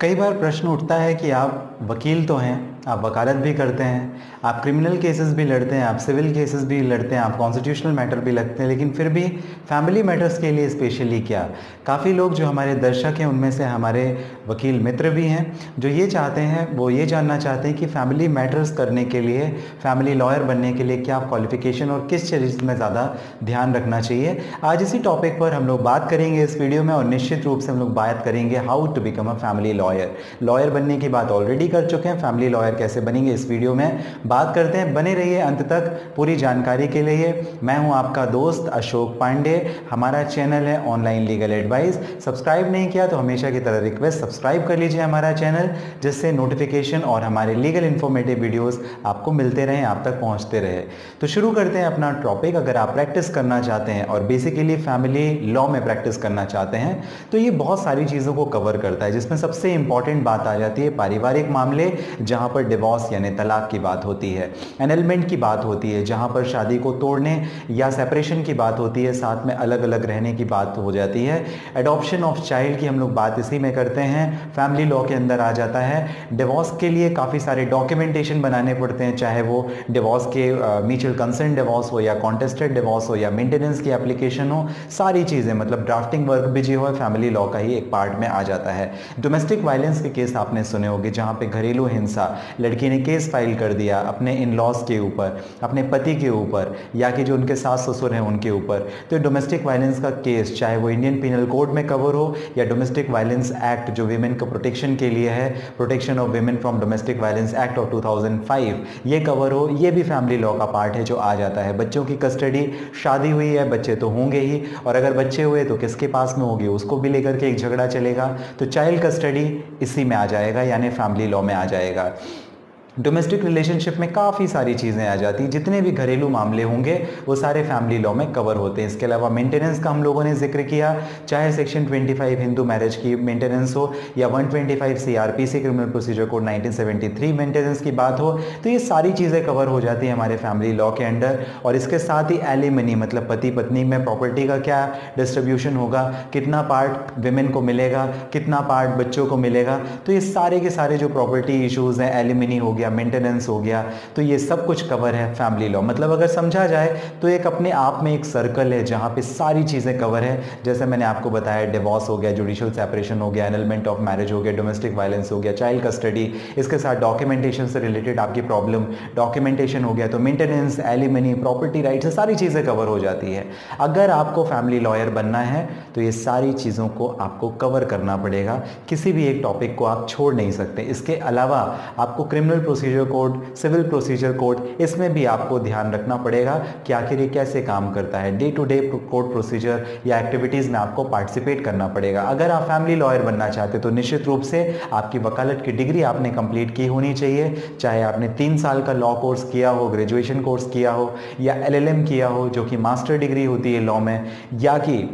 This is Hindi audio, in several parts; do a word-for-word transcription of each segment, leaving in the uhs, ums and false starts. कई बार प्रश्न उठता है कि आप वकील तो हैं, आप वकालत भी करते हैं, आप क्रिमिनल केसेस भी लड़ते हैं, आप सिविल केसेस भी लड़ते हैं, आप कॉन्स्टिट्यूशनल मैटर भी लड़ते हैं, लेकिन फिर भी फैमिली मैटर्स के लिए स्पेशली क्या? काफ़ी लोग जो हमारे दर्शक हैं उनमें से हमारे वकील मित्र भी हैं जो ये चाहते हैं, वो ये जानना चाहते हैं कि फैमिली मैटर्स करने के लिए, फैमिली लॉयर बनने के लिए क्या क्वालिफिकेशन और किस चीज़ में ज़्यादा ध्यान रखना चाहिए। आज इसी टॉपिक पर हम लोग बात करेंगे इस वीडियो में, और निश्चित रूप से हम लोग बात करेंगे how to become a family lawyer. Lawyer बनने की बात ऑलरेडी कर चुके हैं, फैमिली लॉयर कैसे बनेंगे इस वीडियो में बात करते हैं। बने रहिए अंत तक पूरी जानकारी के लिए। मैं हूं आपका दोस्त अशोक पांडे, हमारा चैनल है ऑनलाइन लीगल एडवाइस। सब्सक्राइब नहीं किया तो हमेशा की तरह रिक्वेस्ट, सब्सक्राइब कर लीजिए हमारा चैनल, जिससे नोटिफिकेशन और हमारे लीगल इन्फॉर्मेटिव वीडियोस आपको मिलते रहें, आप तक पहुँचते रहे। तो शुरू करते हैं अपना टॉपिक। अगर आप प्रैक्टिस करना चाहते हैं और बेसिकली फैमिली लॉ में प्रैक्टिस करना चाहते हैं तो ये बहुत सारी चीज़ों को कवर करता है, जिसमें सबसे इंपॉर्टेंट बात आ जाती है पारिवारिक मामले, जहाँ पर डिवोर्स यानी तलाक की बात होती है, एनलमेंट की बात होती है, जहाँ पर शादी को तोड़ने या सेपरेशन की बात होती है, साथ में अलग अलग रहने की बात हो जाती है, एडॉप्शन ऑफ चाइल्ड की हम लोग बात इसी में करते हैं, फैमिली लॉ के अंदर आ जाता है। डिवोर्स के लिए काफ़ी सारे डॉक्यूमेंटेशन बनाने पड़ते हैं, चाहे वो डिवोर्स के म्यूचुअल कंसेंट डिवोर्स हो या कॉन्टेस्टेड डिवोर्स हो या मेंटेनेंस की एप्लीकेशन हो, सारी चीज़ें, मतलब ड्राफ्टिंग वर्क भी जो है फैमिली लॉ का ही एक पार्ट में आ जाता है। डोमेस्टिक वायलेंस के केस आपने सुने होंगे, जहाँ पे घरेलू हिंसा, लड़की ने केस फाइल कर दिया अपने इन लॉज के ऊपर, अपने पति के ऊपर, या कि जो उनके सास ससुर हैं उनके ऊपर, तो डोमेस्टिक वायलेंस का केस, चाहे वो इंडियन पिनल कोड में कवर हो या डोमेस्टिक वायलेंस एक्ट जो वीमेन को प्रोटेक्शन के लिए है, protection of women from domestic violence act of two thousand five, ये कवर हो, ये भी फैमिली लॉ का पार्ट है जो आ जाता है। बच्चों की कस्टडी, शादी हुई है, बच्चे तो होंगे ही, और अगर बच्चे हुए तो किसके पास में होगी, उसको भी लेकर के एक झगड़ा चलेगा, तो चाइल्ड कस्टडी इसी में आ जाएगा, यानी फैमिली लॉ में आ जाएगा। डोमेस्टिक रिलेशनशिप में काफ़ी सारी चीज़ें आ जाती हैं, जितने भी घरेलू मामले होंगे वो सारे फैमिली लॉ में कवर होते हैं। इसके अलावा मेंटेनेंस का हम लोगों ने जिक्र किया, चाहे सेक्शन पच्चीस हिंदू मैरिज की मेंटेनेंस हो या एक सौ पच्चीस CrPC criminal procedure code nineteen seventy three maintenance की बात हो, तो ये सारी चीज़ें कवर हो जाती हैं हमारे फैमिली लॉ के अंडर। और इसके साथ ही एलिमनी, मतलब पति पत्नी में प्रॉपर्टी का क्या डिस्ट्रीब्यूशन होगा, कितना पार्ट विमेन को मिलेगा, कितना पार्ट बच्चों को मिलेगा, तो ये सारे के सारे जो प्रॉपर्टी इशूज़ हैं, एलिमनी हो गया, मेंटेनेंस हो गया, तो ये सब कुछ कवर है फैमिली लॉ। मतलब अगर समझा जाए तो एक अपने आप में एक सर्कल है जहां पे सारी चीजें कवर है। जैसे मैंने आपको बताया, डिवोर्स हो गया, जुडिशियल सेपरेशन हो गया, एनलमेंट ऑफ मैरिज हो गया, डोमेस्टिक वायलेंस हो गया, चाइल्ड कस्टडी, इसके साथ डॉक्यूमेंटेशन से रिलेटेड आपकी प्रॉब्लम, डॉक्यूमेंटेशन हो गया, तो मेंटेनेंस, एलिमनी, प्रॉपर्टी राइट्स, सारी चीजें कवर हो जाती है। अगर आपको फैमिली लॉयर बनना है तो ये सारी चीजों को आपको कवर करना पड़ेगा, किसी भी एक टॉपिक को आप छोड़ नहीं सकते। इसके अलावा आपको criminal procedure code, civil procedure code, इसमें भी आपको ध्यान रखना पड़ेगा कि आखिर ये कैसे काम करता है। Day to day code procedure या एक्टिविटीज़ में आपको पार्टिसिपेट करना पड़ेगा। अगर आप फैमिली लॉयर बनना चाहते तो निश्चित रूप से आपकी वकालत की डिग्री आपने कंप्लीट की होनी चाहिए, चाहे आपने तीन साल का लॉ कोर्स किया हो, ग्रेजुएशन कोर्स किया हो, या एल एल एम किया हो जो कि मास्टर डिग्री होती है लॉ में, या कि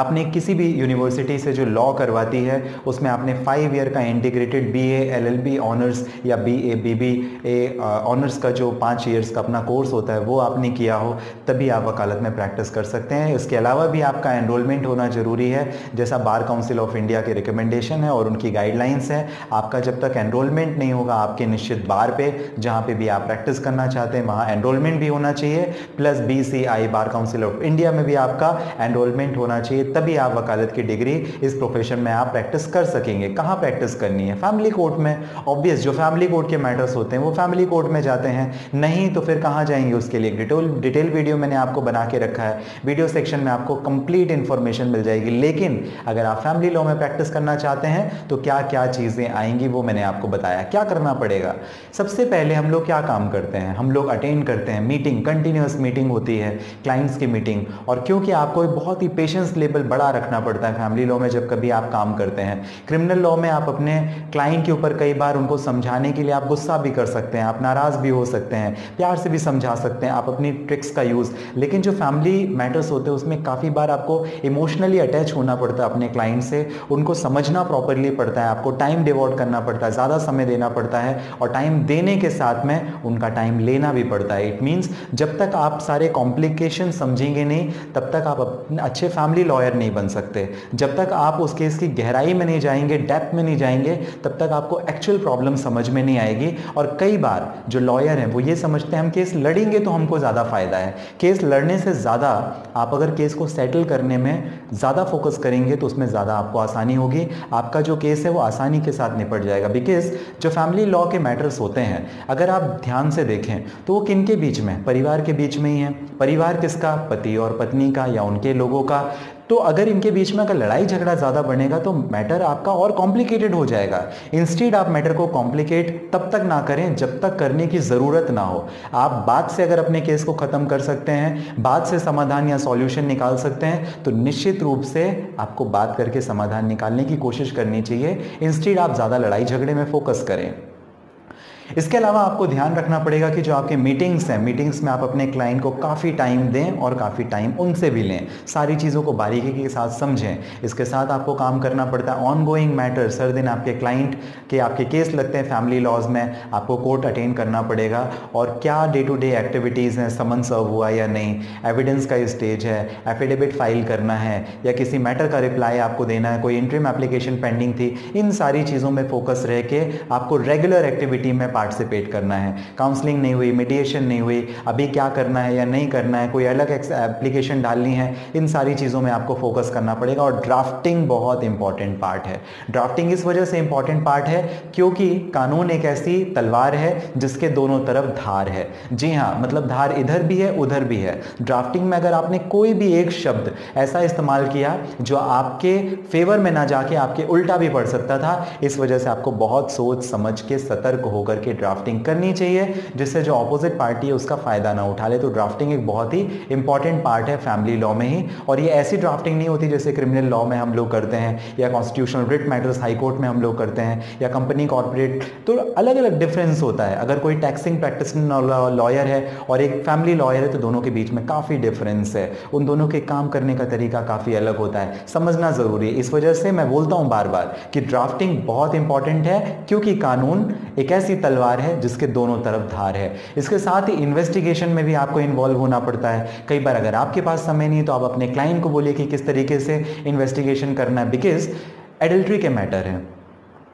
आपने किसी भी यूनिवर्सिटी से जो लॉ करवाती है उसमें आपने फाइव ईयर का integrated B A L L B honours या B A B B A honours का जो पाँच ईयर्स का अपना कोर्स होता है वो आपने किया हो, तभी आप वकालत में प्रैक्टिस कर सकते हैं। इसके अलावा भी आपका एनरोलमेंट होना ज़रूरी है, जैसा बार काउंसिल ऑफ इंडिया के रिकमेंडेशन है और उनकी गाइडलाइंस है। आपका जब तक एनरोलमेंट नहीं होगा आपके निश्चित बार पर, जहाँ पर भी आप प्रैक्टिस करना चाहते हैं, वहाँ एनरोलमेंट भी होना चाहिए, plus B C I bar council of India में भी आपका एनरोलमेंट होना चाहिए, तभी आप वकालत की डिग्री इस प्रोफेशन में आप प्रैक्टिस कर सकेंगे। कहाँ प्रैक्टिस करनी है? फैमिली कोर्ट में, ऑब्वियस, जो फैमिली कोर्ट के मैटर्स होते हैं वो फैमिली कोर्ट में जाते हैं, नहीं तो फिर कहाँ जाएंगे? उसके लिए डिटेल डिटेल वीडियो मैंने आपको बना के रखा है, वीडियो सेक्शन में आपको कंप्लीट इंफॉर्मेशन मिल जाएगी। लेकिन अगर आप फैमिली लॉ में प्रैक्टिस करना चाहते हैं तो क्या क्या चीज़ें आएंगी वो मैंने आपको बताया, क्या करना पड़ेगा। सबसे पहले हम लोग क्या काम करते हैं, हम लोग अटेंड करते हैं मीटिंग, कंटिन्यूस मीटिंग होती है, क्लाइंट्स की मीटिंग। और क्योंकि आपको बहुत ही पेशेंस बड़ा रखना पड़ता है फैमिली लॉ में जब कभी आप काम करते हैं, क्रिमिनल लॉ में आप अपने क्लाइंट के ऊपर कई बार उनको समझाने के लिए आप गुस्सा भी कर सकते हैं, आप नाराज भी हो सकते हैं, प्यार से भी समझा सकते हैं, आप अपनी ट्रिक्स का यूज। लेकिन जो फैमिली मैटर्स होते हैं उसमें काफी बार आपको इमोशनली अटैच होना पड़ता है अपने क्लाइंट से, उनको समझना प्रॉपरली पड़ता है, आपको टाइम डिवोट करना पड़ता है, ज्यादा समय देना पड़ता है, और टाइम देने के साथ में उनका टाइम लेना भी पड़ता है। इट मीन्स जब तक आप सारे कॉम्प्लिकेशन समझेंगे नहीं तब तक आप अच्छे फैमिली लॉ लॉयर नहीं बन सकते। जब तक आप उस केस की गहराई में नहीं जाएंगे, डेप्थ में नहीं जाएंगे, तब तक आपको एक्चुअल प्रॉब्लम समझ में नहीं आएगी। और कई बार जो लॉयर हैं वो ये समझते हैं हम केस लड़ेंगे तो हमको ज़्यादा फ़ायदा है। केस लड़ने से ज़्यादा आप अगर केस को सेटल करने में ज़्यादा फोकस करेंगे तो उसमें ज़्यादा आपको आसानी होगी, आपका जो केस है वो आसानी के साथ निपट जाएगा। बिकॉज जो फैमिली लॉ के मैटर्स होते हैं अगर आप ध्यान से देखें तो वो किन के बीच में, परिवार के बीच में ही है। परिवार किसका, पति और पत्नी का या उनके लोगों का। तो अगर इनके बीच में अगर लड़ाई झगड़ा ज़्यादा बढ़ेगा तो मैटर आपका और कॉम्प्लिकेटेड हो जाएगा। इंस्टेड आप मैटर को कॉम्प्लिकेट तब तक ना करें जब तक करने की ज़रूरत ना हो। आप बात से अगर अपने केस को ख़त्म कर सकते हैं, बात से समाधान या सॉल्यूशन निकाल सकते हैं, तो निश्चित रूप से आपको बात करके समाधान निकालने की कोशिश करनी चाहिए। इंस्टेड आप ज़्यादा लड़ाई झगड़े में फोकस करें। इसके अलावा आपको ध्यान रखना पड़ेगा कि जो आपके मीटिंग्स हैं, मीटिंग्स में आप अपने क्लाइंट को काफ़ी टाइम दें और काफ़ी टाइम उनसे भी लें। सारी चीज़ों को बारीकी के साथ समझें। इसके साथ आपको काम करना पड़ता है ऑन गोइंग मैटर्स। हर दिन आपके क्लाइंट के आपके केस लगते हैं, फैमिली लॉज में आपको कोर्ट अटेंड करना पड़ेगा। और क्या डे टू डे एक्टिविटीज़ हैं, समन सर्व हुआ या नहीं, एविडेंस का स्टेज है, एफिडेविट फाइल करना है या किसी मैटर का रिप्लाई आपको देना है, कोई इंटरिम एप्लीकेशन पेंडिंग थी, इन सारी चीज़ों में फोकस रह के आपको रेगुलर एक्टिविटी में पार्टिसिपेट करना है। काउंसलिंग नहीं हुई, मीडिएशन नहीं हुई, अभी क्या करना है या नहीं करना है, कोई अलग एप्लीकेशन डालनी है, इन सारी चीज़ों में आपको फोकस करना पड़ेगा। और ड्राफ्टिंग बहुत इंपॉर्टेंट पार्ट है। ड्राफ्टिंग इस वजह से इंपॉर्टेंट पार्ट है क्योंकि कानून एक ऐसी तलवार है जिसके दोनों तरफ धार है। जी हाँ, मतलब धार इधर भी है उधर भी है। ड्राफ्टिंग में अगर आपने कोई भी एक शब्द ऐसा इस्तेमाल किया जो आपके फेवर में ना जाके आपके उल्टा भी पड़ सकता था, इस वजह से आपको बहुत सोच समझ के सतर्क होकर के ड्राफ्टिंग करनी चाहिए जिससे जो ऑपोजिट पार्टी है उसका फायदा ना उठा ले। तो ड्राफ्टिंग एक बहुत ही इंपॉर्टेंट पार्ट है फैमिली लॉ में ही। और ये ऐसी ड्राफ्टिंग नहीं होती जैसे क्रिमिनल लॉ में हम लोग करते हैं या constitutional writ matters high court में हम लोग करते हैं या कंपनी कॉर्पोरेट, तो अलग अलग डिफरेंस होता है। अगर कोई टैक्सिंग प्रैक्टिशनर लॉयर है और एक फैमिली लॉयर है तो दोनों के बीच में काफ़ी डिफरेंस है। उन दोनों के काम करने का तरीका काफ़ी अलग होता है, समझना ज़रूरी है। इस वजह से मैं बोलता हूँ बार बार कि ड्राफ्टिंग बहुत इंपॉर्टेंट है क्योंकि कानून एक ऐसी तलवार है जिसके दोनों तरफ धार है। इसके साथ ही इन्वेस्टिगेशन में भी आपको इन्वॉल्व होना पड़ता है। कई बार अगर आपके पास समय नहीं तो आप अपने क्लाइंट को बोलिए कि किस तरीके से इन्वेस्टिगेशन करना है। बिकॉज एडल्ट्री के मैटर है।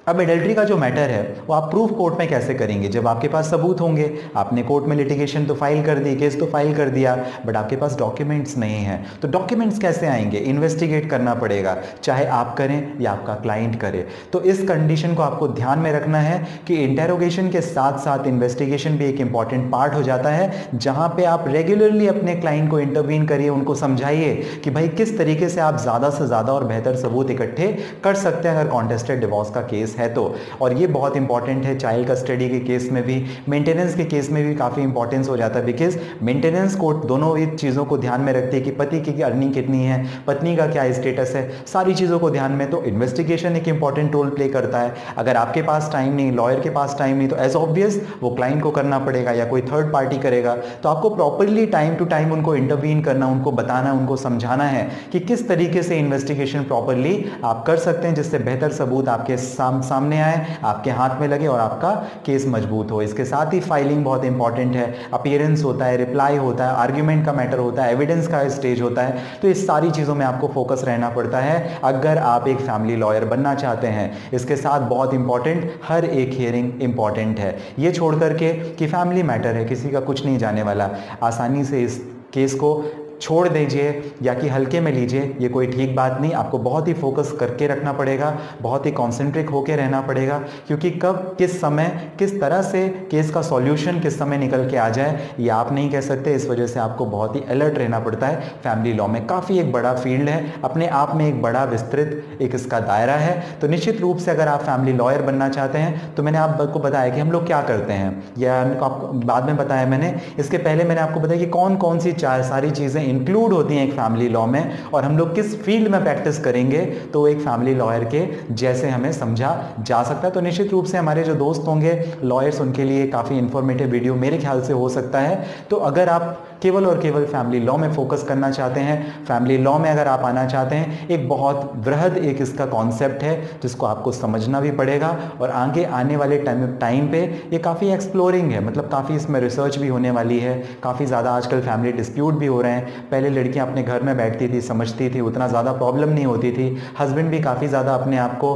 अब एडल्ट्री का जो मैटर है वो आप प्रूफ कोर्ट में कैसे करेंगे? जब आपके पास सबूत होंगे, आपने कोर्ट में लिटिगेशन तो फाइल कर दी, केस तो फाइल कर दिया, बट आपके पास डॉक्यूमेंट्स नहीं हैं, तो डॉक्यूमेंट्स कैसे आएंगे? इन्वेस्टिगेट करना पड़ेगा, चाहे आप करें या आपका क्लाइंट करे। तो इस कंडीशन को आपको ध्यान में रखना है कि इंटेरोगेशन के साथ साथ इन्वेस्टिगेशन भी एक इंपॉर्टेंट पार्ट हो जाता है, जहाँ पर आप रेगुलरली अपने क्लाइंट को इंटरवीन करिए, उनको समझाइए कि भाई किस तरीके से आप ज़्यादा से ज़्यादा और बेहतर सबूत इकट्ठे कर सकते हैं अगर कॉन्टेस्टेड डिवोर्स का केस है तो। और ये बहुत इंपॉर्टेंट है चाइल्ड कस्टडी के केस में भी, मेंटेनेंस के केस में भी काफ़ी इंपॉर्टेंस हो जाता है। बिकॉज मेंटेनेंस कोर्ट दोनों ही चीज़ों को ध्यान में रखती है कि पति की अर्निंग कितनी है, पत्नी का क्या स्टेटस है, सारी चीज़ों को ध्यान में। तो इन्वेस्टिगेशन एक इंपॉर्टेंट रोल प्ले करता है। अगर आपके पास टाइम नहीं, लॉयर के पास टाइम नहीं, तो एज ऑब्वियस वो क्लाइंट को करना पड़ेगा या कोई थर्ड पार्टी करेगा। तो आपको प्रॉपरली टाइम टू टाइम उनको इंटरवीन करना, उनको बताना, उनको समझाना है कि किस तरीके से इन्वेस्टिगेशन प्रॉपरली आप कर सकते हैं जिससे बेहतर सबूत आपके सामने सामने आए, आपके हाथ में लगे और आपका केस मजबूत हो। इसके साथ ही फाइलिंग बहुत इंपॉर्टेंट है। अपीयरेंस होता है, रिप्लाई होता है, आर्ग्यूमेंट का मैटर होता है, एविडेंस का स्टेज होता है। तो इस सारी चीज़ों में आपको फोकस रहना पड़ता है अगर आप एक फैमिली लॉयर बनना चाहते हैं। इसके साथ बहुत इंपॉर्टेंट हर एक हियरिंग इंपॉर्टेंट है। ये छोड़ करके कि फैमिली मैटर है, किसी का कुछ नहीं जाने वाला, आसानी से इस केस को छोड़ दीजिए या कि हल्के में लीजिए, ये कोई ठीक बात नहीं। आपको बहुत ही फोकस करके रखना पड़ेगा, बहुत ही कॉन्सेंट्रेट होकर रहना पड़ेगा क्योंकि कब, किस समय, किस तरह से केस का सॉल्यूशन किस समय निकल के आ जाए ये आप नहीं कह सकते। इस वजह से आपको बहुत ही अलर्ट रहना पड़ता है। फैमिली लॉ में काफ़ी एक बड़ा फील्ड है, अपने आप में एक बड़ा विस्तृत एक इसका दायरा है। तो निश्चित रूप से अगर आप फैमिली लॉयर बनना चाहते हैं तो मैंने आपको बताया कि हम लोग क्या करते हैं, या आपको बाद में बताया मैंने। इसके पहले मैंने आपको बताया कि कौन कौन सी चार सारी चीज़ें इंक्लूड होती हैं एक फैमिली लॉ में और हम लोग किस फील्ड में प्रैक्टिस करेंगे तो एक फैमिली लॉयर के जैसे हमें समझा जा सकता है। तो निश्चित रूप से हमारे जो दोस्त होंगे लॉयर्स, उनके लिए काफ़ी इंफॉर्मेटिव वीडियो मेरे ख्याल से हो सकता है। तो अगर आप केवल और केवल फैमिली लॉ में फोकस करना चाहते हैं, फैमिली लॉ में अगर आप आना चाहते हैं, एक बहुत वृहद एक इसका कॉन्सेप्ट है जिसको आपको समझना भी पड़ेगा। और आगे आने वाले टाइम टाइम पे ये काफ़ी एक्सप्लोरिंग है, मतलब काफ़ी इसमें रिसर्च भी होने वाली है। काफ़ी ज़्यादा आजकल फैमिली डिस्प्यूट भी हो रहे हैं, पहले लड़कियां अपने घर में बैठती थी, समझती थी, उतना ज़्यादा प्रॉब्लम नहीं होती थी। हस्बैंड भी काफ़ी ज़्यादा अपने आप को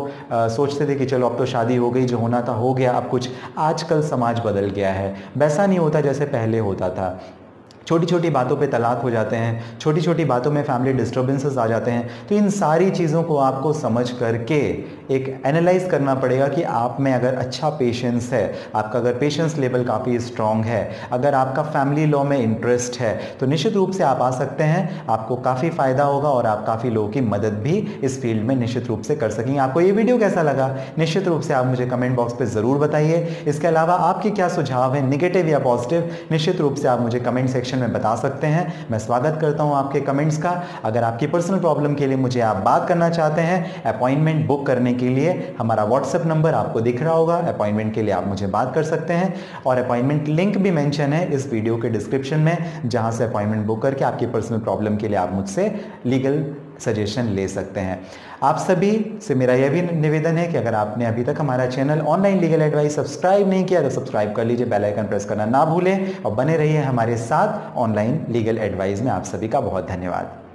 सोचते थे कि चलो अब तो शादी हो गई, जो होना था हो गया, अब कुछ। आजकल समाज बदल गया है, वैसा नहीं होता जैसे पहले होता था। छोटी छोटी बातों पे तलाक हो जाते हैं, छोटी छोटी बातों में फैमिली डिस्टर्बेंसेस आ जाते हैं। तो इन सारी चीज़ों को आपको समझ करके एक एनालाइज करना पड़ेगा कि आप में अगर अच्छा पेशेंस है, आपका अगर पेशेंस लेवल काफ़ी स्ट्रांग है, अगर आपका फैमिली लॉ में इंटरेस्ट है, तो निश्चित रूप से आप आ सकते हैं, आपको काफ़ी फ़ायदा होगा और आप काफ़ी लोगों की मदद भी इस फील्ड में निश्चित रूप से कर सकेंगे। आपको ये वीडियो कैसा लगा निश्चित रूप से आप मुझे कमेंट बॉक्स पर ज़रूर बताइए। इसके अलावा आपके क्या सुझाव हैं, निगेटिव या पॉजिटिव, निश्चित रूप से आप मुझे कमेंट सेक्शन में बता सकते हैं। मैं स्वागत करता हूं आपके कमेंट्स का। अगर आपकी पर्सनल प्रॉब्लम के लिए मुझे आप बात करना चाहते हैं, अपॉइंटमेंट बुक करने के लिए हमारा व्हाट्सएप नंबर आपको दिख रहा होगा, अपॉइंटमेंट के लिए आप मुझे बात कर सकते हैं। और अपॉइंटमेंट लिंक भी मेंशन है इस वीडियो के डिस्क्रिप्शन में, जहां से अपॉइंटमेंट बुक करके आपकी पर्सनल प्रॉब्लम के लिए आप मुझसे लीगल सजेशन ले सकते हैं। आप सभी से मेरा यह भी निवेदन है कि अगर आपने अभी तक हमारा channel online legal advice subscribe नहीं किया तो सब्सक्राइब कर लीजिए, बेल आइकन प्रेस करना ना भूलें और बने रहिए हमारे साथ ऑनलाइन लीगल एडवाइस में। आप सभी का बहुत धन्यवाद।